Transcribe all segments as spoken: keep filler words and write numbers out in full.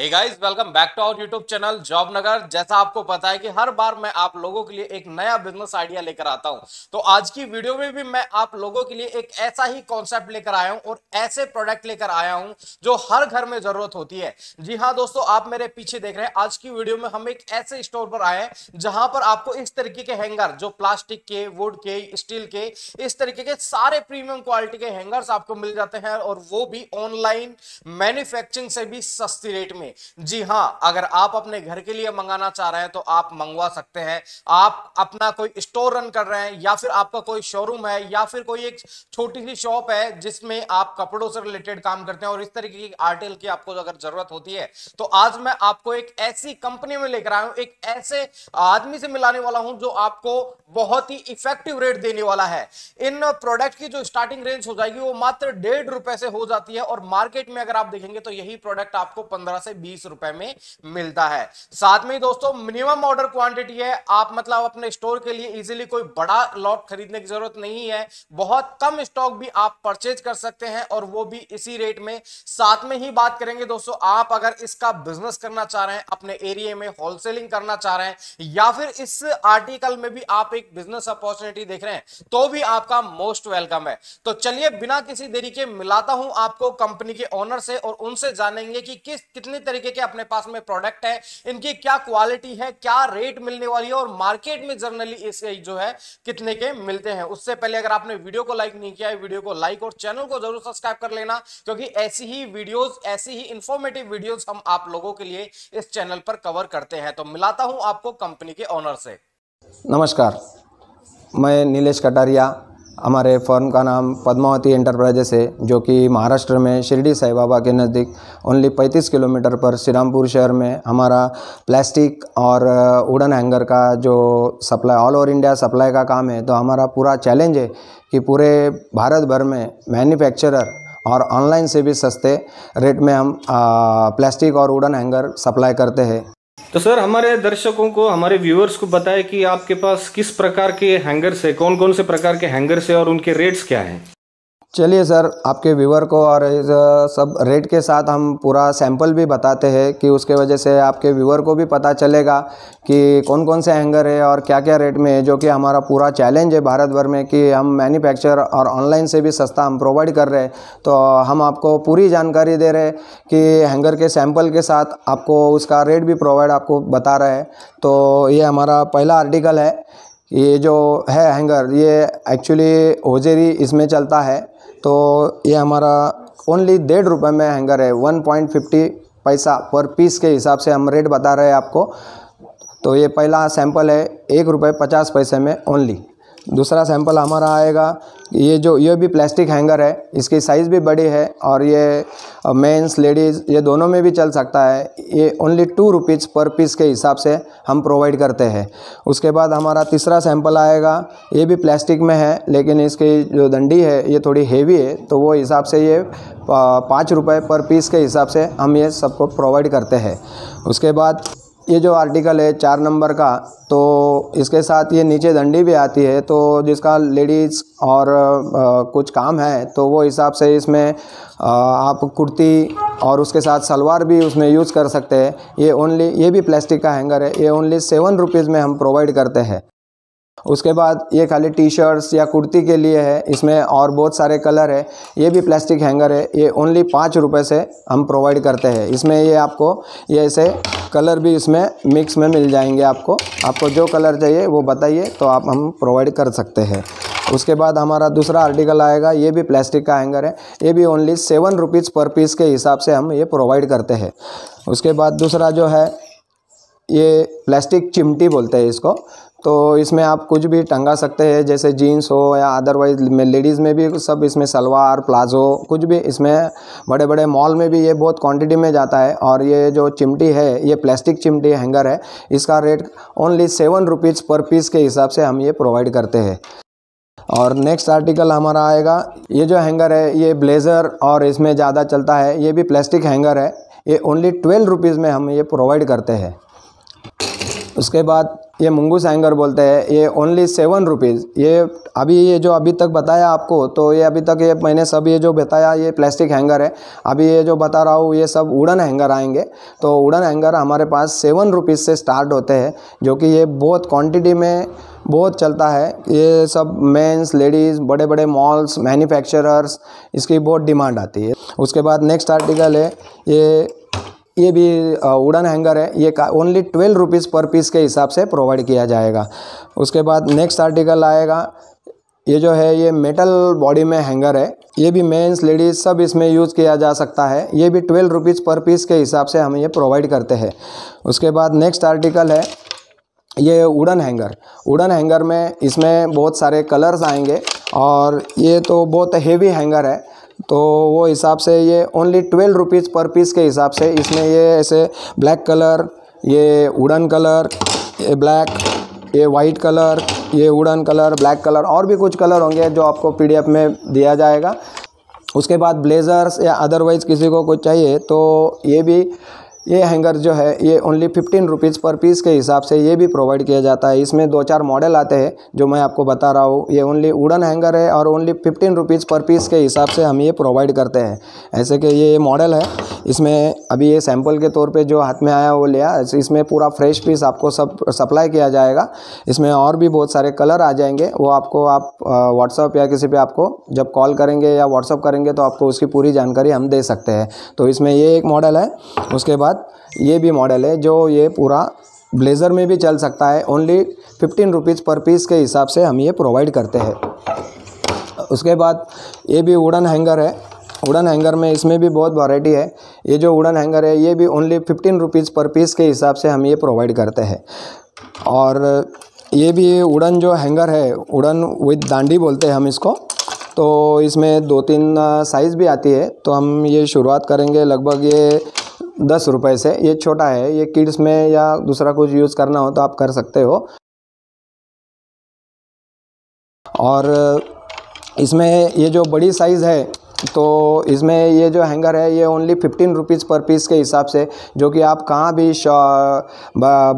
Hey guys, welcome back to our YouTube channel job नगर। जैसा आपको पता है कि हर बार मैं आप लोगों के लिए एक नया बिजनेस आइडिया लेकर आता हूं, तो आज की वीडियो में भी मैं आप लोगों के लिए एक ऐसा ही कॉन्सेप्ट लेकर आया हूं और ऐसे प्रोडक्ट लेकर आया हूं जो हर घर में जरूरत होती है। जी हाँ दोस्तों, आप मेरे पीछे देख रहे हैं, आज की वीडियो में हम एक ऐसे स्टोर पर आए हैं जहां पर आपको इस तरीके के हैंगर, जो प्लास्टिक के, वुड के, स्टील के, इस तरीके के सारे प्रीमियम क्वालिटी के हैंगर्स आपको मिल जाते हैं, और वो भी ऑनलाइन मैन्युफैक्चरिंग से भी सस्ती रेट। जी हाँ, अगर आप अपने घर के लिए मंगाना चाह रहे हैं तो आप मंगवा सकते हैं। आप अपना कोई स्टोर रन कर रहे हैं, या फिर आपका कोई शोरूम है, या फिर कोई एक छोटी सी शॉप है जिसमें आप कपड़ों से रिलेटेड काम करते हैं और इस तरीके की आर्टिकल की आपको अगर जरूरत होती है, तो आज मैं आपको एक ऐसी कंपनी में लेकर आया हूं, एक ऐसे आदमी से मिलाने वाला हूं जो आपको बहुत ही इफेक्टिव रेट देने वाला है। इन प्रोडक्ट की जो स्टार्टिंग रेंज हो जाएगी वो मात्र डेढ़ रुपए से हो जाती है, और मार्केट में अगर आप देखेंगे तो यही प्रोडक्ट आपको पंद्रह से बीस रुपए में मिलता है। साथ में दोस्तों मिनिमम ऑर्डर क्वांटिटी है, आप मतलब अपने स्टोर के लिए इजीली कोई बड़ा लॉट खरीदने की जरूरत नहीं है, बहुत कम स्टॉक भी आप परचेज कर सकते हैं और वो भी इसी रेट में। साथ में ही बात करेंगे दोस्तों, आप अगर इसका बिजनेस करना चाह रहे हैं, अपने एरिया में होलसेलिंग करना चाह रहे हैं, या फिर इस आर्टिकल में भी आप एक बिजनेस अपॉर्चुनिटी देख रहे हैं, तो भी आपका मोस्ट वेलकम है। तो चलिए बिना किसी देरी के मिलाता हूं आपको कंपनी के ऑनर से, और उनसे जानेंगे कि किस कितने तरीके के अपने पास में प्रोडक्ट है, इनकी क्या क्वालिटी है, क्या रेट मिलने वाली है, और मार्केट में जनरली इसके जो है कितने के मिलते हैं। उससे पहले अगर आपने वीडियो को लाइक नहीं किया है, वीडियो को लाइक और चैनल को जरूर सब्सक्राइब कर लेना, क्योंकि ऐसी ही वीडियोस, ऐसी ही इंफॉर्मेटिव वीडियोस हम आप लोगों के लिए इस चैनल पर कवर करते हैं। तो मिलाता हूं आपको कंपनी के ऑनर से। नमस्कार, मैं नीलेश कटारिया। हमारे फर्म का नाम पद्मावती एंटरप्राइजेस है, जो कि महाराष्ट्र में शिरडी साई बाबा के नज़दीक ओनली पैंतीस किलोमीटर पर श्रीरामपुर शहर में हमारा प्लास्टिक और वुडन हैंगर का जो supply, all over India supply का काम है। तो हमारा पूरा चैलेंज है कि पूरे भारत भर में मैन्युफैक्चरर और ऑनलाइन से भी सस्ते रेट में हम आ, प्लास्टिक और वुडन हैंगर सप्लाई करते हैं। तो सर, हमारे दर्शकों को, हमारे व्यूअर्स को बताएं कि आपके पास किस प्रकार के हैंगर्स है, कौन कौन से प्रकार के हैंगर्स है और उनके रेट्स क्या हैं। चलिए सर, आपके व्यूअर को और सब रेट के साथ हम पूरा सैंपल भी बताते हैं कि उसके वजह से आपके व्यूअर को भी पता चलेगा कि कौन कौन से हैंगर है और क्या क्या रेट में है, जो कि हमारा पूरा चैलेंज है भारत भर में कि हम मैन्युफैक्चर और ऑनलाइन से भी सस्ता हम प्रोवाइड कर रहे हैं। तो हम आपको पूरी जानकारी दे रहे हैं कि हैंगर के सैंपल के साथ आपको उसका रेट भी प्रोवाइड आपको बता रहे हैं। तो ये हमारा पहला आर्टिकल है। ये जो है हैंगर, ये एक्चुअली होजेरी इसमें चलता है, तो ये हमारा ओनली डेढ़ रुपये में हैंगर है। वन पॉइंट फिफ्टी पैसा पर पीस के हिसाब से हम रेट बता रहे हैं आपको। तो ये पहला सैंपल है, एक रुपये पचास पैसे में ओनली। दूसरा सैंपल हमारा आएगा, ये जो ये भी प्लास्टिक हैंगर है, इसकी साइज़ भी बड़ी है और ये मेंस लेडीज़ ये दोनों में भी चल सकता है। ये ओनली टू रुपीज़ पर पीस के हिसाब से हम प्रोवाइड करते हैं। उसके बाद हमारा तीसरा सैंपल आएगा, ये भी प्लास्टिक में है, लेकिन इसकी जो डंडी है ये थोड़ी हेवी है, तो वो हिसाब से ये पाँच रुपये पर पीस के हिसाब से हम ये सबको प्रोवाइड करते हैं। उसके बाद ये जो आर्टिकल है चार नंबर का, तो इसके साथ ये नीचे डंडी भी आती है, तो जिसका लेडीज़ और आ, कुछ काम है तो वो हिसाब से इसमें आ, आप कुर्ती और उसके साथ सलवार भी उसमें यूज़ कर सकते हैं। ये ओनली, ये भी प्लास्टिक का हैंगर है, ये ओनली सेवन रुपीज़ में हम प्रोवाइड करते हैं। उसके बाद ये खाली टी शर्ट्स या कुर्ती के लिए है, इसमें और बहुत सारे कलर है, ये भी प्लास्टिक हैंगर है, ये ओनली पाँच रुपये से हम प्रोवाइड करते हैं। इसमें ये आपको ये ऐसे कलर भी इसमें मिक्स में मिल जाएंगे आपको, आपको जो कलर चाहिए वो बताइए तो आप हम प्रोवाइड कर सकते हैं। उसके बाद हमारा दूसरा आर्टिकल आएगा, ये भी प्लास्टिक का हैंगर है, ये भी ओनली सेवन रुपीज़ पर पीस के हिसाब से हम ये प्रोवाइड करते हैं। उसके बाद दूसरा जो है ये प्लास्टिक चिमटी बोलते हैं इसको, तो इसमें आप कुछ भी टंगा सकते हैं, जैसे जीन्स हो या अदरवाइज में लेडीज़ में भी सब इसमें सलवार, प्लाजो, कुछ भी। इसमें बड़े बड़े मॉल में भी ये बहुत क्वांटिटी में जाता है। और ये जो चिमटी है, ये प्लास्टिक चिमटी हैंगर है, इसका रेट ओनली सेवन रुपीज़ पर पीस के हिसाब से हम ये प्रोवाइड करते हैं। और नेक्स्ट आर्टिकल हमारा आएगा, ये जो हैंगर है ये ब्लेज़र और इसमें ज़्यादा चलता है, ये भी प्लास्टिक हैंगर है, ये ओनली ट्वेल्व रुपीज़ में हम ये प्रोवाइड करते हैं। उसके बाद ये मंगूस हैंगर बोलते हैं, ये ओनली सेवन रुपीज़। ये अभी ये जो अभी तक बताया आपको, तो ये अभी तक ये मैंने सब ये जो बताया ये प्लास्टिक हैंगर है। अभी ये जो बता रहा हूँ ये सब वुडन हैंगर आएंगे। तो वुडन हैंगर हमारे पास सेवन रुपीज़ से स्टार्ट होते हैं, जो कि ये बहुत क्वांटिटी में बहुत चलता है। ये सब मेंस, लेडीज़, बड़े बड़े मॉल्स, मैन्युफैक्चरर्स, इसकी बहुत डिमांड आती है। उसके बाद नेक्स्ट आर्टिकल है, ये ये भी वुडन हैंगर है। ये ओनली ट्वेल्व रुपीज़ पर पीस के हिसाब से प्रोवाइड किया जाएगा। उसके बाद नेक्स्ट आर्टिकल आएगा, ये जो है ये मेटल बॉडी में हैंगर है। ये भी मेंस, लेडीज़ सब इसमें यूज़ किया जा सकता है। ये भी ट्वेल्व रुपीज़ पर पीस के हिसाब से हम ये प्रोवाइड करते हैं। उसके बाद नेक्स्ट आर्टिकल है ये वुडन हैंगर। वुडन हैंगर में इसमें बहुत सारे कलर्स आएंगे और ये तो बहुत हेवी हैंगर है, तो वो हिसाब से ये ओनली ट्वेल्व रुपीज़ पर पीस के हिसाब से इसमें ये ऐसे ब्लैक कलर, ये वुडन कलर, ये ब्लैक, ये वाइट कलर, ये वुडन कलर, ब्लैक कलर और भी कुछ कलर होंगे जो आपको पीडीएफ में दिया जाएगा। उसके बाद ब्लेज़र्स या अदरवाइज़ किसी को कुछ चाहिए तो ये भी ये हैंगर जो है ये ओनली फिफ्टीन रुपीज़ पर पीस के हिसाब से ये भी प्रोवाइड किया जाता है। इसमें दो चार मॉडल आते हैं जो मैं आपको बता रहा हूँ। ये ओनली वुडन हैंगर है और ओनली फिफ्टीन रुपीज़ पर पीस के हिसाब से हम ये प्रोवाइड करते हैं। ऐसे कि ये मॉडल है, इसमें अभी ये सैम्पल के तौर पे जो हाथ में आया वो लिया। इसमें पूरा फ्रेश पीस आपको सब सप्लाई किया जाएगा। इसमें और भी बहुत सारे कलर आ जाएंगे, वो आपको आप व्हाट्सअप या किसी पे आपको जब कॉल करेंगे या व्हाट्सअप करेंगे तो आपको उसकी पूरी जानकारी हम दे सकते हैं। तो इसमें ये एक मॉडल है। उसके बाद ये भी मॉडल है जो ये पूरा ब्लेज़र में भी चल सकता है। ओनली फिफ्टीन रुपीज़ पर पीस के हिसाब से हम ये प्रोवाइड करते हैं। उसके बाद ये भी वुडन हैंगर है। वुडन हैंगर में इसमें भी बहुत वैरायटी है। ये जो वुडन हैंगर है ये भी ओनली फिफ्टीन रुपीज़ पर पीस के हिसाब से हम ये प्रोवाइड करते हैं। और ये भी वुडन जो हैंगर है, वुडन विद डांडी बोलते हैं हम इसको, तो इसमें दो तीन साइज़ भी आती है। तो हम ये शुरुआत करेंगे लगभग ये दस रुपये से। ये छोटा है, ये किड्स में या दूसरा कुछ यूज़ करना हो तो आप कर सकते हो। और इसमें ये जो बड़ी साइज़ है तो इसमें ये जो हैंगर है ये ओनली फिफ्टीन रुपीज़ पर पीस के हिसाब से, जो कि आप कहाँ भी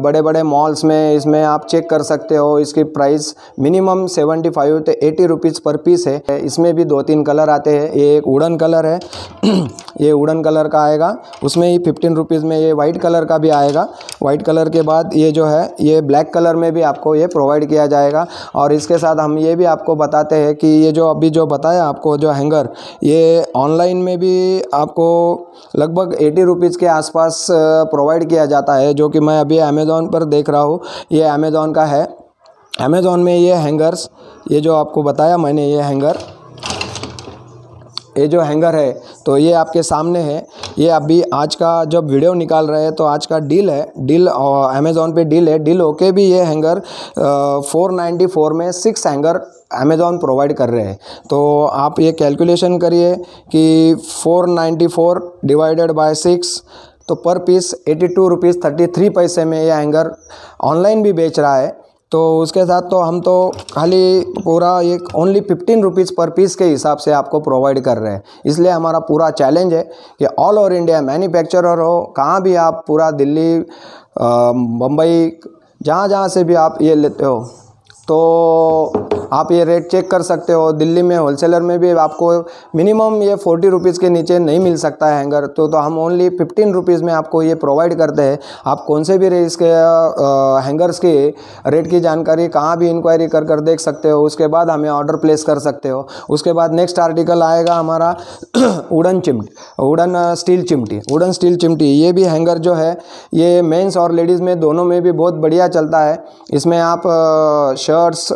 बड़े बड़े मॉल्स में इसमें आप चेक कर सकते हो। इसकी प्राइस मिनिमम सेवेंटी फाइव तो एटी रुपीज़ पर पीस है। इसमें भी दो तीन कलर आते हैं। ये एक वुडन कलर है, ये वुडन कलर का आएगा। उसमें ही फिफ्टीन रुपीज़ में ये वाइट कलर का भी आएगा। वाइट कलर के बाद ये जो है ये ब्लैक कलर में भी आपको ये प्रोवाइड किया जाएगा। और इसके साथ हम ये भी आपको बताते हैं कि ये जो अभी जो बताया आपको जो हैंगर, ये ऑनलाइन में भी आपको लगभग एटी रुपीज़ के आसपास प्रोवाइड किया जाता है, जो कि मैं अभी अमेज़ॉन पर देख रहा हूँ। ये अमेज़ॉन का है। अमेज़ॉन में ये हैंगर्स, ये जो आपको बताया मैंने, ये हैंगर ये जो हैंगर है तो ये आपके सामने है। ये अभी आज का जब वीडियो निकाल रहे हैं तो आज का डील है, डील अमेज़ॉन पे डील है। डील होके भी ये हैंगर फोर नाइन्टी फोर में सिक्स हैंगर अमेज़ॉन प्रोवाइड कर रहे हैं। तो आप ये कैलकुलेशन करिए कि four ninety four divided by six तो per piece eighty two rupees thirty three पैसे में ये हैंगर ऑनलाइन भी बेच रहा है। तो उसके साथ तो हम तो खाली पूरा एक ओनली फिफ्टीन रुपीज़ पर पीस के हिसाब से आपको प्रोवाइड कर रहे हैं। इसलिए हमारा पूरा चैलेंज है कि ऑल ओवर इंडिया मैन्युफैक्चरर हो, कहाँ भी आप पूरा दिल्ली, बम्बई, जहाँ जहाँ से भी आप ये लेते हो तो आप ये रेट चेक कर सकते हो। दिल्ली में होलसेलर में भी आपको मिनिमम ये फोर्टी रुपीज़ के नीचे नहीं मिल सकता है हैंगर। तो तो हम ओनली फिफ्टीन रुपीज़ में आपको ये प्रोवाइड करते हैं। आप कौन से भी रेट के हैंगर्स की रेट की जानकारी कहाँ भी इंक्वायरी कर कर देख सकते हो। उसके बाद हमें ऑर्डर प्लेस कर सकते हो। उसके बाद नेक्स्ट आर्टिकल आएगा हमारा वुडन चिमटी, वुडन स्टील चिमटी। वुडन स्टील चिमटी ये भी हैंगर जो है ये मेन्स और लेडीज़ में दोनों में भी बहुत बढ़िया चलता है। इसमें आप शर्ट्स,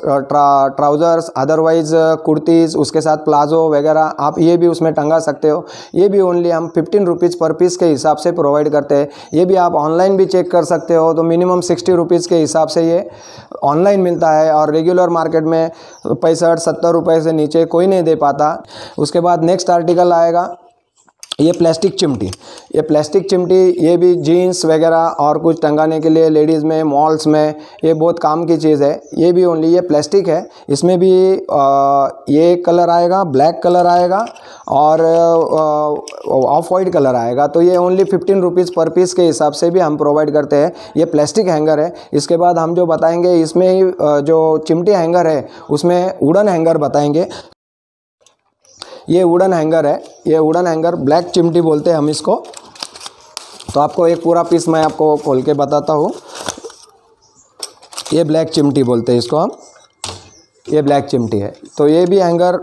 ट्राउज़र्स, अदरवाइज़ कुर्तीज़, उसके साथ प्लाजो वगैरह आप ये भी उसमें टंगा सकते हो। ये भी ओनली हम फिफ्टीन रुपीज़ पर पीस के हिसाब से प्रोवाइड करते हैं। ये भी आप ऑनलाइन भी चेक कर सकते हो। तो मिनिमम सिक्सटी रुपीज़ के हिसाब से ये ऑनलाइन मिलता है और रेगुलर मार्केट में पैंसठ सत्तर रुपये से नीचे कोई नहीं दे पाता। उसके बाद नेक्स्ट आर्टिकल आएगा ये प्लास्टिक चिमटी, ये प्लास्टिक चिमटी ये भी जीन्स वगैरह और कुछ टंगाने के लिए लेडीज़ में, मॉल्स में, ये बहुत काम की चीज़ है। ये भी ओनली ये प्लास्टिक है, इसमें भी आ, ये कलर आएगा, ब्लैक कलर आएगा और ऑफ वाइट कलर आएगा। तो ये ओनली फिफ्टीन रुपीज़ पर पीस के हिसाब से भी हम प्रोवाइड करते हैं। ये प्लास्टिक हैंगर है। इसके बाद हम जो बताएँगे इसमें जो चिमटी हैंगर है उसमें वुडन हैंगर बताएँगे। ये वुडन हैंगर है, ये वुडन हैंगर ब्लैक चिमटी बोलते हैं हम इसको। तो आपको एक पूरा पीस मैं आपको खोल के बताता हूँ। ये ब्लैक चिमटी बोलते हैं इसको हम, ये ब्लैक चिमटी है। तो ये भी हैंगर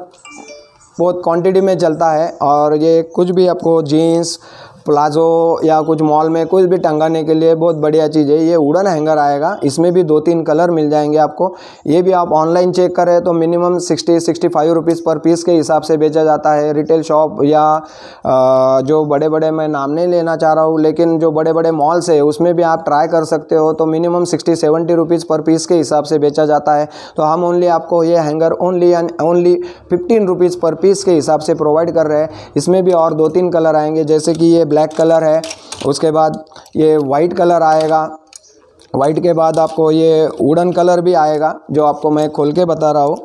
बहुत क्वांटिटी में चलता है और ये कुछ भी आपको जीन्स, प्लाजो या कुछ मॉल में कुछ भी टंगाने के लिए बहुत बढ़िया चीज़ है। ये वुडन हैंगर आएगा, इसमें भी दो तीन कलर मिल जाएंगे आपको। ये भी आप ऑनलाइन चेक करें तो minimum sixty sixty five rupees पर पीस के हिसाब से बेचा जाता है। रिटेल शॉप या जो बड़े बड़े, मैं नाम नहीं लेना चाह रहा हूँ, लेकिन जो बड़े बड़े मॉल्स है उसमें भी आप ट्राई कर सकते हो। तो मिनिमम सिक्सटी सेवेंटी रुपीज़ पर पीस के हिसाब से बेचा जाता है। तो हम ओनली आपको ये hanger only and only fifteen rupees पर पीस के हिसाब से प्रोवाइड कर रहे हैं। इसमें भी और दो तीन कलर आएंगे, जैसे कि ये ब्लैक कलर है, उसके बाद ये वाइट कलर आएगा, वाइट के बाद आपको ये वुडन कलर भी आएगा जो आपको मैं खोल के बता रहा हूँ।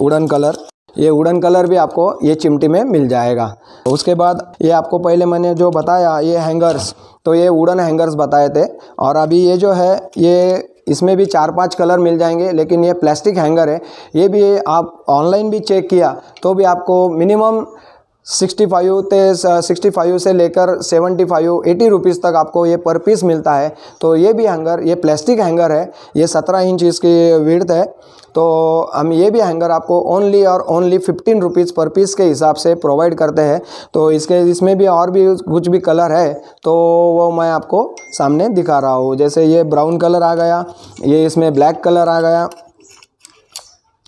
वुडन कलर, ये वुडन कलर भी आपको ये चिमटी में मिल जाएगा। उसके बाद ये आपको पहले मैंने जो बताया ये हैंगर्स, तो ये वुडन हैंगर्स बताए थे। और अभी ये जो है ये इसमें भी चार पांच कलर मिल जाएंगे, लेकिन ये प्लास्टिक हैंगर है। ये भी आप ऑनलाइन भी चेक किया तो भी आपको मिनिमम सिक्सटी फाइव ते सिक्सटी फाइव से लेकर सेवेंटी फाइव एटी रुपीज़ तक आपको ये पर पीस मिलता है। तो ये भी हैंगर, ये प्लास्टिक हैंगर है, ये सत्रह इंच इसकी विड्थ है। तो हम ये भी हैंगर आपको ओनली और ओनली फिफ्टीन रुपीज़ पर पीस के हिसाब से प्रोवाइड करते हैं। तो इसके इसमें भी और भी कुछ भी कलर है तो वो मैं आपको सामने दिखा रहा हूँ। जैसे ये ब्राउन कलर आ गया, ये इसमें ब्लैक कलर आ गया,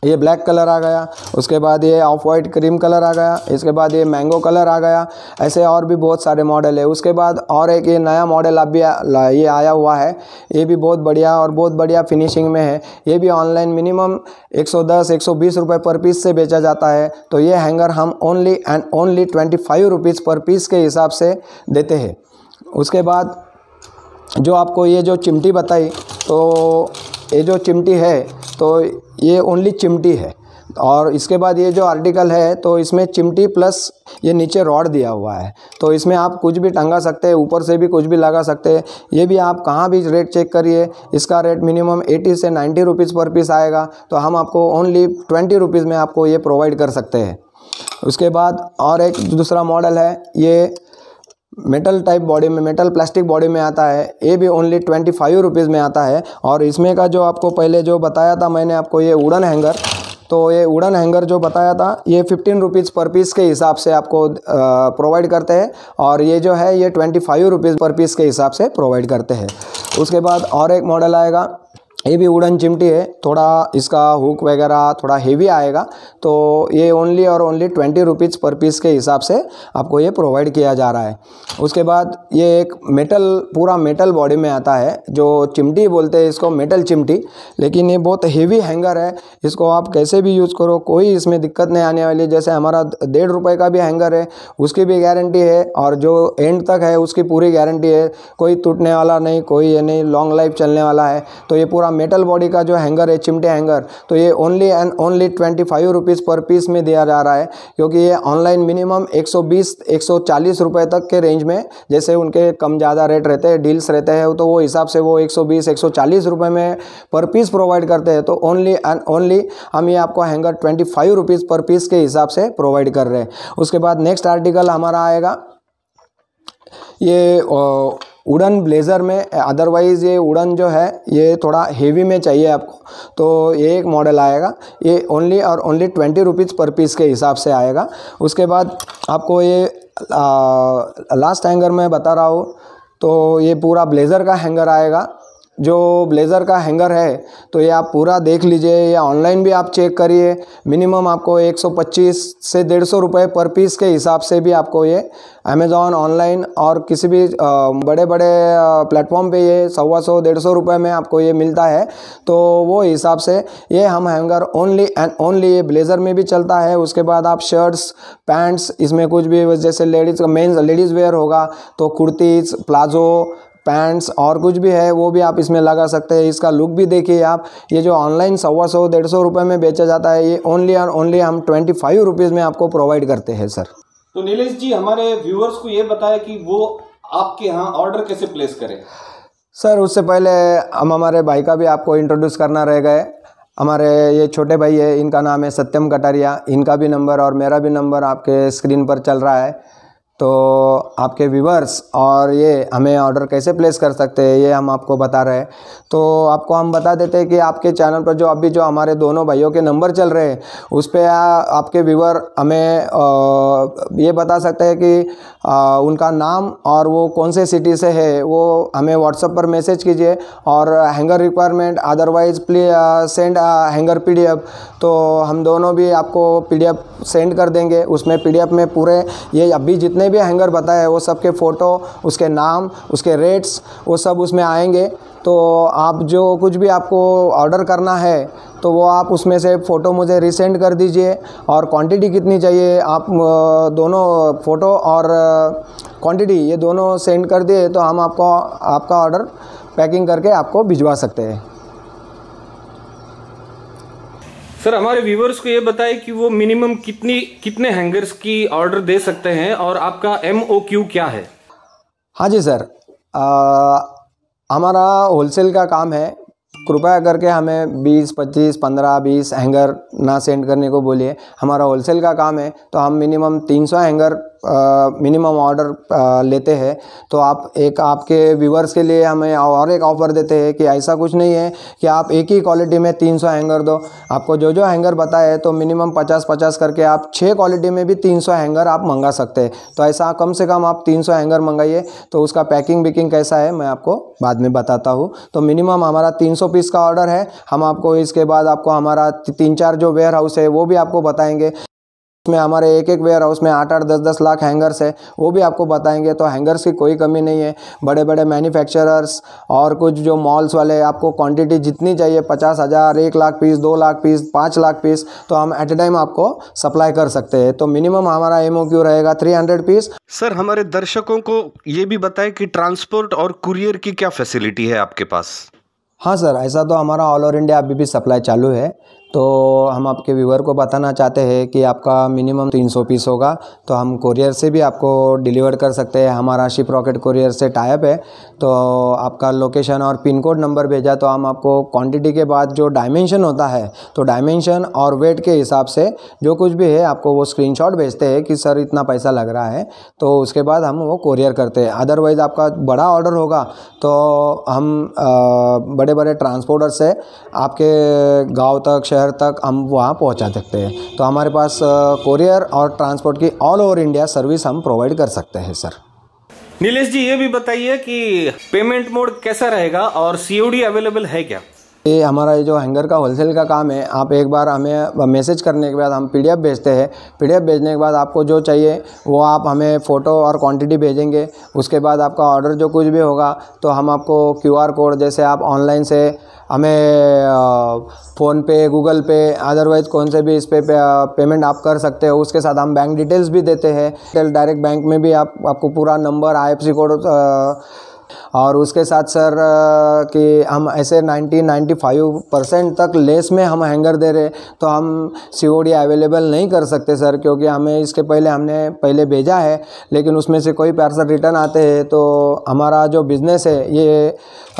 ये ब्लैक कलर आ गया, उसके बाद ये ऑफ वाइट क्रीम कलर आ गया, इसके बाद ये मैंगो कलर आ गया। ऐसे और भी बहुत सारे मॉडल है। उसके बाद और एक ये नया मॉडल अब भी ये आया हुआ है, ये भी बहुत बढ़िया और बहुत बढ़िया फिनिशिंग में है। ये भी ऑनलाइन मिनिमम एक सौ दस एक सौ बीस रुपए पर पीस से बेचा जाता है। तो ये हैंगर हम only and only twenty five rupees पर पीस के हिसाब से देते हैं। उसके बाद जो आपको ये जो चिमटी बताई, तो ये जो चिमटी है तो ये ओनली चिमटी है। और इसके बाद ये जो आर्टिकल है तो इसमें चिमटी प्लस ये नीचे रॉड दिया हुआ है। तो इसमें आप कुछ भी टंगा सकते हैं, ऊपर से भी कुछ भी लगा सकते हैं। ये भी आप कहाँ भी रेट चेक करिए, इसका रेट मिनिमम एटी से नाइन्टी रुपीज़ पर पीस आएगा। तो हम आपको ओनली ट्वेंटी रुपीज़ में आपको ये प्रोवाइड कर सकते हैं। उसके बाद और एक दूसरा मॉडल है, ये मेटल टाइप बॉडी में, मेटल प्लास्टिक बॉडी में आता है। ये भी ओनली ट्वेंटी फाइव रुपीज़ में आता है। और इसमें का जो आपको पहले जो बताया था मैंने आपको ये वुडन हैंगर, तो ये वुडन हैंगर जो बताया था ये फिफ्टीन रुपीज़ पर पीस के हिसाब से आपको प्रोवाइड करते हैं। और ये जो है ये ट्वेंटी फाइव रुपीज़ पर पीस के हिसाब से प्रोवाइड करते हैं। उसके बाद और एक मॉडल आएगा, ये भी वुडन चिमटी है, थोड़ा इसका हुक वगैरह थोड़ा हेवी आएगा। तो ये ओनली और ओनली ट्वेंटी रुपीज़ पर पीस के हिसाब से आपको ये प्रोवाइड किया जा रहा है। उसके बाद ये एक मेटल, पूरा मेटल बॉडी में आता है जो चिमटी बोलते हैं इसको, मेटल चिमटी। लेकिन ये बहुत हेवी हैंगर है, इसको आप कैसे भी यूज़ करो कोई इसमें दिक्कत नहीं आने वाली। जैसे हमारा डेढ़ रुपये का भी हैंगर है उसकी भी गारंटी है, और जो एंड तक है उसकी पूरी गारंटी है, कोई टूटने वाला नहीं, कोई ये नहीं, लॉन्ग लाइफ चलने वाला है। तो ये पूरा मेटल बॉडी का जो हैंगर है चिमटे हैंगर, तो ये only and only twenty five rupees पर पीस में दिया जा रहा है। क्योंकि ये ऑनलाइन मिनिमम एक सौ बीस एक सौ चालीस रुपए तक के रेंज में, जैसे उनके कम ज़्यादा रेट रहते हैं, डील्स रहते हैं, तो वो हिसाब से वो एक सौ बीस एक सौ चालीस रुपए में पर पीस प्रोवाइड करते हैं। तो ओनली एंड ओनली हम ये आपको हैंगर ट्वेंटी फाइव रुपीज़ पर पीस के हिसाब से प्रोवाइड कर रहे हैं। उसके बाद नेक्स्ट आर्टिकल हमारा आएगा ये ओ, वुडन ब्लेज़र में। अदरवाइज़ ये वुडन जो है ये थोड़ा हेवी में चाहिए आपको, तो ये एक मॉडल आएगा, ये ओनली और ओनली ट्वेंटी रुपीज़ पर पीस के हिसाब से आएगा। उसके बाद आपको ये आ, लास्ट हैंगर मैं बता रहा हूँ, तो ये पूरा ब्लेज़र का हैंगर आएगा जो ब्लेज़र का हैंगर है तो ये आप पूरा देख लीजिए या ऑनलाइन भी आप चेक करिए। मिनिमम आपको एक सौ पच्चीस से डेढ़ सौ रुपये पर पीस के हिसाब से भी आपको ये अमेज़ॉन ऑनलाइन और किसी भी बड़े बड़े प्लेटफॉर्म पे ये सवा सौ डेढ़ सौ रुपये में आपको ये मिलता है। तो वो हिसाब से ये हम हैंगर ओनली एंड ओनली ये ब्लेज़र में भी चलता है। उसके बाद आप शर्ट्स पैंट्स इसमें कुछ भी जैसे लेडीज़ का मेन्स लेडीज़ वेयर होगा तो कुर्तीज़ प्लाजो पैंट्स और कुछ भी है वो भी आप इसमें लगा सकते हैं। इसका लुक भी देखिए आप। ये जो ऑनलाइन सवा सौ डेढ़ सौ रुपये में बेचा जाता है ये ओनली और ओनली हम ट्वेंटी फाइव रुपीज़ में आपको प्रोवाइड करते हैं सर। तो नीलेश जी हमारे व्यूअर्स को ये बताया कि वो आपके यहाँ ऑर्डर कैसे प्लेस करें। सर उससे पहले हम हमारे भाई का भी आपको इंट्रोड्यूस करना रह गए। हमारे ये छोटे भाई है, इनका नाम है सत्यम कटारिया। इनका भी नंबर और मेरा भी नंबर आपके स्क्रीन पर चल रहा है। तो आपके व्यूवर्स और ये हमें ऑर्डर कैसे प्लेस कर सकते हैं ये हम आपको बता रहे हैं। तो आपको हम बता देते हैं कि आपके चैनल पर जो अभी जो हमारे दोनों भाइयों के नंबर चल रहे हैं उस पर आपके व्यूवर हमें आ, ये बता सकते हैं कि आ, उनका नाम और वो कौन से सिटी से है वो हमें व्हाट्सएप पर मैसेज कीजिए। और hanger requirement otherwise please send hanger PDF, तो हम दोनों भी आपको पीडीएफ सेंड कर देंगे। उसमें पीडीएफ में पूरे ये अभी जितने भी हैंगर बताया है वो सबके फ़ोटो, उसके नाम, उसके रेट्स वो सब उसमें आएंगे। तो आप जो कुछ भी आपको ऑर्डर करना है तो वो आप उसमें से फ़ोटो मुझे रिसेंड कर दीजिए। और क्वांटिटी कितनी चाहिए आप दोनों फ़ोटो और क्वांटिटी ये दोनों सेंड कर दिए तो हम आपको आपका ऑर्डर पैकिंग करके आपको भिजवा सकते हैं। सर हमारे व्यूवर्स को ये बताएं कि वो मिनिमम कितनी कितने हैंगर्स की ऑर्डर दे सकते हैं और आपका एमओक्यू क्या है। हाँ जी सर, आ, हमारा होलसेल का काम है। कृपया करके हमें बीस, पच्चीस, पंद्रह, बीस हैंगर ना सेंड करने को बोलिए। हमारा होलसेल का काम है तो हम मिनिमम तीन सौ हैंगर मिनिमम ऑर्डर लेते हैं। तो आप एक आपके व्यूवर्स के लिए हमें और एक ऑफ़र देते हैं कि ऐसा कुछ नहीं है कि आप एक ही क्वालिटी में तीन सौ हैंगर दो। आपको जो जो हैंगर बताए है, तो मिनिमम पचास पचास करके आप छः क्वालिटी में भी तीन सौ हैंगर आप मंगा सकते हैं। तो ऐसा कम से कम आप तीन सौ हैंगर मंगाइए। तो उसका पैकिंग बिकिंग कैसा है मैं आपको बाद में बताता हूँ। तो मिनिमम हमारा तीन सौ पीस का ऑर्डर है। हम आपको इसके बाद आपको हमारा तीन चार जो वेयर हाउस है वो भी आपको बताएँगे। उसमें हमारे एक एक वेयर हाउस में आठ आठ दस दस लाख हैंगर्स है वो भी आपको बताएंगे। तो हैंगर्स की कोई कमी नहीं है। बड़े बड़े मैन्युफैक्चरर्स और कुछ जो मॉल्स वाले आपको क्वांटिटी जितनी चाहिए पचास हज़ार एक लाख पीस दो लाख पीस पाँच लाख पीस तो हम एट ए टाइम आपको सप्लाई कर सकते हैं। तो मिनिमम हमारा एम ओ क्यू रहेगा थ्री हंड्रेड पीस। सर हमारे दर्शकों को ये भी बताएं कि ट्रांसपोर्ट और कुरियर की क्या फैसिलिटी है आपके पास। हाँ सर, ऐसा तो हमारा ऑल ओवर इंडिया अभी भी सप्लाई चालू है। तो हम आपके व्यूवर को बताना चाहते हैं कि आपका मिनिमम तीन सौ पीस होगा तो हम कोरियर से भी आपको डिलीवर कर सकते हैं। हमारा शिप रॉकेट कोरियर से टाई अप है। तो आपका लोकेशन और पिन कोड नंबर भेजा तो हम आपको क्वांटिटी के बाद जो डायमेंशन होता है तो डायमेंशन और वेट के हिसाब से जो कुछ भी है आपको वो स्क्रीनशॉट भेजते हैं कि सर इतना पैसा लग रहा है। तो उसके बाद हम वो कोरियर करते हैं। अदरवाइज़ आपका बड़ा ऑर्डर होगा तो हम बड़े बड़े ट्रांसपोर्टर से आपके गाँव तक तक हम वहाँ पहुँचा सकते हैं। तो हमारे पास कोरियर और ट्रांसपोर्ट की ऑल ओवर इंडिया सर्विस हम प्रोवाइड कर सकते हैं सर। नीलेश जी ये भी बताइए कि पेमेंट मोड कैसा रहेगा और सीओडी अवेलेबल है क्या। ये हमारा ये जो हैंगर का होलसेल का काम है। आप एक बार हमें मैसेज करने के बाद हम पीडीएफ भेजते हैं। पीडीएफ भेजने के बाद आपको जो चाहिए वो आप हमें फ़ोटो और क्वांटिटी भेजेंगे। उसके बाद आपका ऑर्डर जो कुछ भी होगा तो हम आपको क्यूआर कोड जैसे आप ऑनलाइन से हमें फ़ोन पे गूगल पे अदरवाइज़ कौन से भी इस पे, पे पेमेंट आप कर सकते हो। उसके साथ हम बैंक डिटेल्स भी देते हैं। डायरेक्ट बैंक में भी आप आपको पूरा नंबर आईएफएससी कोड और उसके साथ सर कि हम ऐसे नब्बे पचानवे परसेंट तक लेस में हम हैंगर दे रहे तो हम सीओडी अवेलेबल नहीं कर सकते सर, क्योंकि हमें इसके पहले हमने पहले भेजा है लेकिन उसमें से कोई पार्सल रिटर्न आते हैं। तो हमारा जो बिज़नेस है ये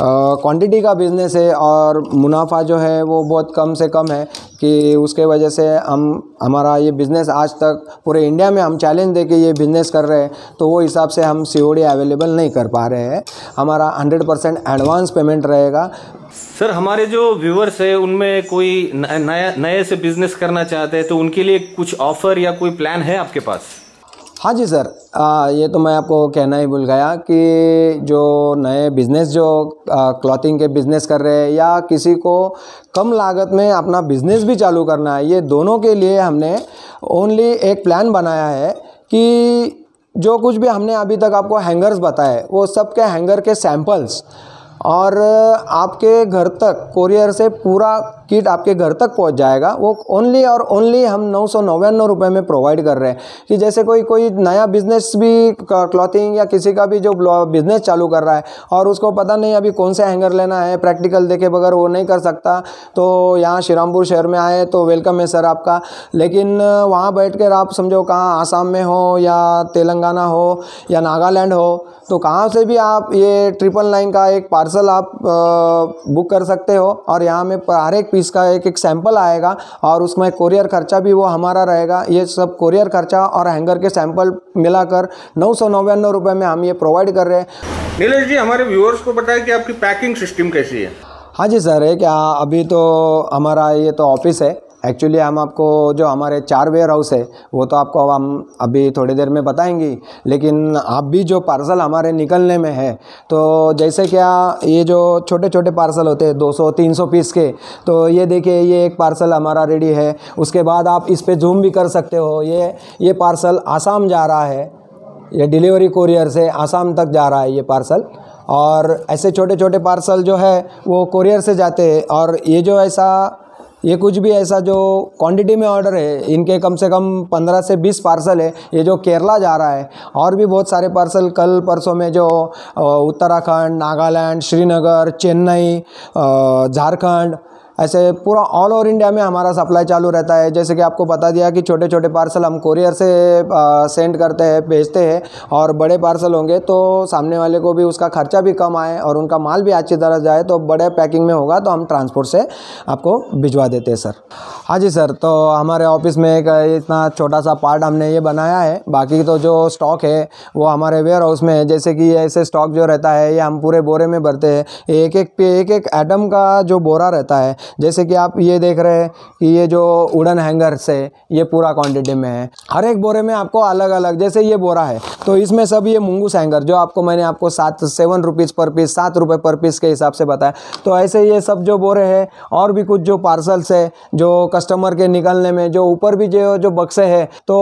क्वांटिटी का बिज़नेस है और मुनाफा जो है वो बहुत कम से कम है कि उसके वजह से हम हमारा ये बिज़नेस आज तक पूरे इंडिया में हम चैलेंज दे के ये बिज़नेस कर रहे हैं। तो वो हिसाब से हम सीओडी अवेलेबल नहीं कर पा रहे हैं। हमारा हंड्रेड परसेंट एडवांस पेमेंट रहेगा। सर हमारे जो व्यूवर्स है उनमें कोई नया नए से बिज़नेस करना चाहते हैं तो उनके लिए कुछ ऑफ़र या कोई प्लान है आपके पास। हाँ जी सर, आ, ये तो मैं आपको कहना ही भूल गया कि जो नए बिज़नेस जो क्लॉथिंग के बिज़नेस कर रहे हैं या किसी को कम लागत में अपना बिज़नेस भी चालू करना है, ये दोनों के लिए हमने ओनली एक प्लान बनाया है कि जो कुछ भी हमने अभी तक आपको हैंगर्स बताए वो सब के हैंगर के सैम्पल्स और आपके घर तक कोरियर से पूरा किट आपके घर तक पहुंच जाएगा। वो ओनली और ओनली हम नौ सौ नवानवे रुपये में प्रोवाइड कर रहे हैं कि जैसे कोई कोई नया बिज़नेस भी क्लॉथिंग या किसी का भी जो बिज़नेस चालू कर रहा है और उसको पता नहीं अभी कौन सा हैंगर लेना है, प्रैक्टिकल देखे बगैर वो नहीं कर सकता, तो यहाँ श्रीरामपुर शहर में आए तो वेलकम है सर आपका। लेकिन वहाँ बैठ कर आप समझो कहाँ आसाम में हो या तेलंगाना हो या नागालैंड हो तो कहाँ से भी आप ये ट्रिपल नाइन का एक पार्सल आप बुक कर सकते हो और यहाँ में हर एक इसका एक एक सैंपल आएगा और उसमें कोरियर खर्चा भी वो हमारा रहेगा। ये सब कोरियर खर्चा और हैंगर के सैंपल मिलाकर नौ सौ नवानवे रुपये में हम ये प्रोवाइड कर रहे हैं। नीलेश जी, हमारे व्यूअर्स को बताएं कि आपकी पैकिंग सिस्टम कैसी है। हाँ जी सर, है क्या अभी तो हमारा ये तो ऑफिस है, एक्चुअली हम आपको जो हमारे चार वेयर हाउस है वो तो आपको हम अभी थोड़ी देर में बताएंगे, लेकिन आप भी जो पार्सल हमारे निकलने में है तो जैसे क्या ये जो छोटे छोटे पार्सल होते हैं दो सौ तीन सौ पीस के, तो ये देखिए ये एक पार्सल हमारा रेडी है। उसके बाद आप इस पे जूम भी कर सकते हो, ये ये पार्सल आसाम जा रहा है, ये डिलीवरी कोरियर से आसाम तक जा रहा है ये पार्सल, और ऐसे छोटे छोटे पार्सल जो है वो कोरियर से जाते हैं। और ये जो ऐसा ये कुछ भी ऐसा जो क्वांटिटी में ऑर्डर है इनके कम से कम पंद्रह से बीस पार्सल है, ये जो केरला जा रहा है और भी बहुत सारे पार्सल कल परसों में जो उत्तराखंड, नागालैंड, श्रीनगर, चेन्नई, झारखंड, ऐसे पूरा ऑल ओवर इंडिया में हमारा सप्लाई चालू रहता है। जैसे कि आपको बता दिया कि छोटे छोटे पार्सल हम कोरियर से सेंड करते हैं, भेजते हैं, और बड़े पार्सल होंगे तो सामने वाले को भी उसका खर्चा भी कम आए और उनका माल भी अच्छी तरह जाए, तो बड़े पैकिंग में होगा तो हम ट्रांसपोर्ट से आपको भिजवा देते हैं सर। हाँ जी सर, तो हमारे ऑफिस में एक इतना छोटा सा पार्ट हमने ये बनाया है, बाकी तो जो स्टॉक है वो हमारे वेयर हाउस में है। जैसे कि ऐसे स्टॉक जो रहता है ये हम पूरे बोरे में भरते हैं, एक एक पे एक एक एटम का जो बोरा रहता है। जैसे कि आप ये देख रहे हैं कि ये जो उड़न हैंगर से ये पूरा क्वांटिटी में है, हर एक बोरे में आपको अलग अलग, जैसे ये बोरा है तो इसमें सब ये मुंगूस हैंगर जो आपको मैंने आपको सात सेवन रुपीज़ पर पीस सात रुपये पर पीस के हिसाब से बताया, तो ऐसे ये सब जो बोरे हैं और भी कुछ जो पार्सल्स है जो कस्टमर के निकलने में जो ऊपर भी जो जो बक्से है तो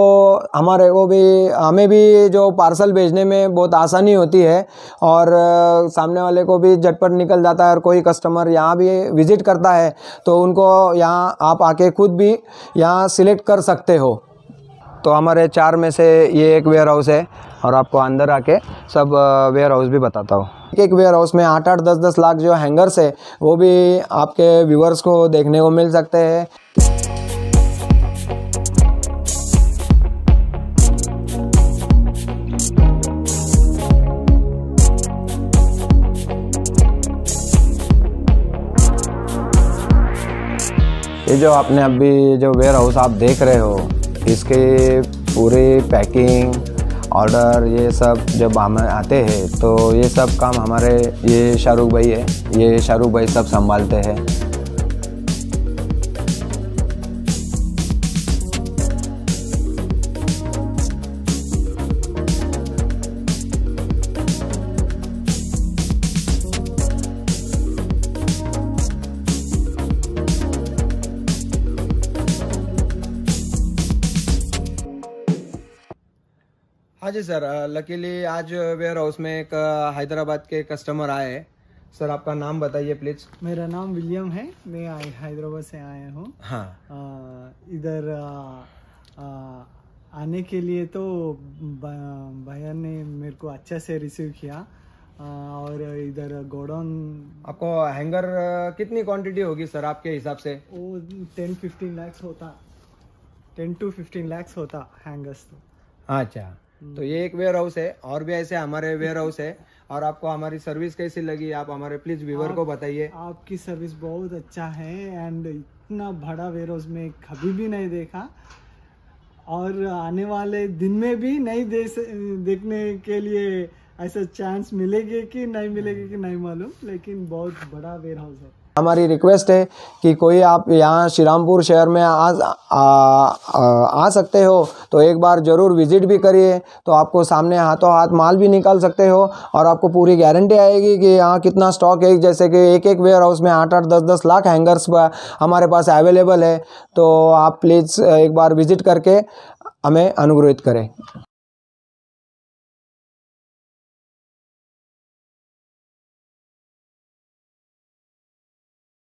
हमारे वो भी हमें भी जो पार्सल भेजने में बहुत आसानी होती है और सामने वाले को भी झटपट निकल जाता है। और कोई कस्टमर यहाँ भी विजिट करता है तो उनको यहाँ आप आके खुद भी यहाँ सिलेक्ट कर सकते हो। तो हमारे चार में से ये एक वेयर हाउस है और आपको अंदर आके सब वेयर हाउस भी बताता हूँ। एक एक वेयर हाउस में आठ आठ दस दस लाख जो हैंगर्स है वो भी आपके व्यूअर्स को देखने को मिल सकते हैं। ये जो आपने अभी जो वेयर हाउस आप देख रहे हो इसके पूरे पैकिंग, ऑर्डर, ये सब जब हम आते हैं तो ये सब काम हमारे ये शाहरुख भाई है, ये शाहरुख भाई सब संभालते हैं। हाँ जी सर, लकीली आज वेयर हाउस में एक हैदराबाद के कस्टमर आए। सर आपका नाम बताइए प्लीज। मेरा नाम विलियम है, मैं हैदराबाद से आया हूँ। हाँ, आ, इधर आ, आ, आने के लिए तो भैया ने मेरे को अच्छा से रिसीव किया और इधर गोडाउन। आपको हैंगर कितनी क्वांटिटी होगी सर आपके हिसाब से? वो टेन फिफ्टीन लैक्स होता, टेन टू फिफ्टीन लैक्स होता हैंगर्स तो। अच्छा, तो ये एक वेयर हाउस है और भी ऐसे हमारे वेयर हाउस है। और आपको हमारी सर्विस कैसी लगी, आप हमारे प्लीज व्यूअर को बताइए। आपकी सर्विस बहुत अच्छा है एंड इतना बड़ा वेयर हाउस में कभी भी नहीं देखा और आने वाले दिन में भी नहीं दे देखने के लिए ऐसा चांस मिलेगी कि नहीं मिलेगी कि नहीं मालूम, लेकिन बहुत बड़ा वेयर हाउस है। हमारी रिक्वेस्ट है कि कोई आप यहाँ श्रीरामपुर शहर में आ, आ, आ, आ सकते हो तो एक बार ज़रूर विजिट भी करिए। तो आपको सामने हाथों हाथ माल भी निकाल सकते हो और आपको पूरी गारंटी आएगी कि यहाँ कितना स्टॉक है। जैसे कि एक एक वेयर हाउस में आठ आठ दस दस लाख हैंगर्स हमारे पास अवेलेबल है। तो आप प्लीज़ एक बार विजिट करके हमें अनुग्रहित करें।